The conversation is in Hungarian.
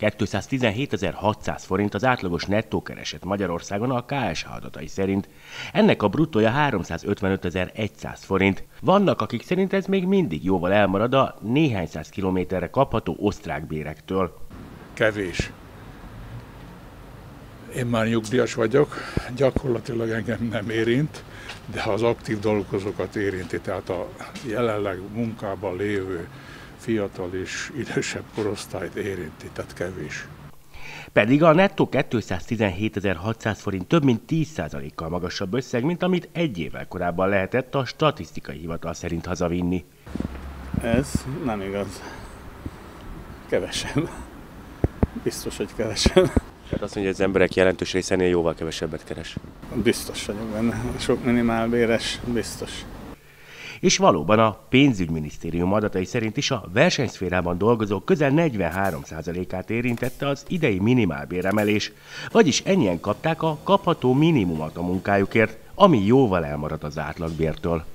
217.600 forint az átlagos nettó kereset Magyarországon a KSH adatai szerint. Ennek a bruttója 355.100 forint. Vannak, akik szerint ez még mindig jóval elmarad a néhány száz kilométerre kapható osztrák bérektől. Kevés. Én már nyugdíjas vagyok, gyakorlatilag engem nem érint, de az aktív dolgozókat érinti, tehát a jelenleg munkában lévő fiatal és idősebb korosztályt érinti, tehát kevés. Pedig a nettó 217.600 forint több mint 10%-kal magasabb összeg, mint amit egy évvel korábban lehetett a statisztikai hivatal szerint hazavinni. Ez nem igaz. Kevesebb. Biztos, hogy kevesebb. Tehát azt mondja, hogy az emberek jelentős részénél jóval kevesebbet keres. Biztos vagyok benne. Sok minimálbéres, biztos. És valóban a pénzügyminisztérium adatai szerint is a versenyszférában dolgozók közel 43%-át érintette az idei minimálbéremelés, vagyis ennyien kapták a kapható minimumot a munkájukért, ami jóval elmarad az átlagbértől.